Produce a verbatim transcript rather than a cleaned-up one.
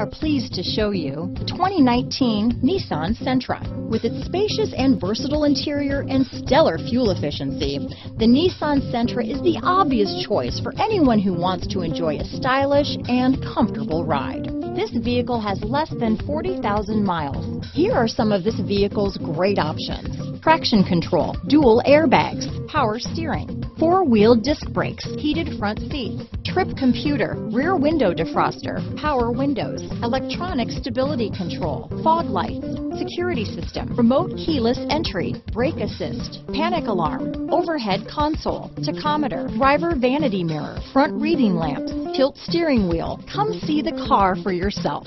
are pleased to show you the twenty nineteen Nissan Sentra. With its spacious and versatile interior and stellar fuel efficiency, the Nissan Sentra is the obvious choice for anyone who wants to enjoy a stylish and comfortable ride. This vehicle has less than forty thousand miles. Here are some of this vehicle's great options: traction control, dual airbags, power steering, four-wheel disc brakes, heated front seats, trip computer, rear window defroster, power windows, electronic stability control, fog lights, security system, remote keyless entry, brake assist, panic alarm, overhead console, tachometer, driver vanity mirror, front reading lamps, tilt steering wheel. Come see the car for yourself.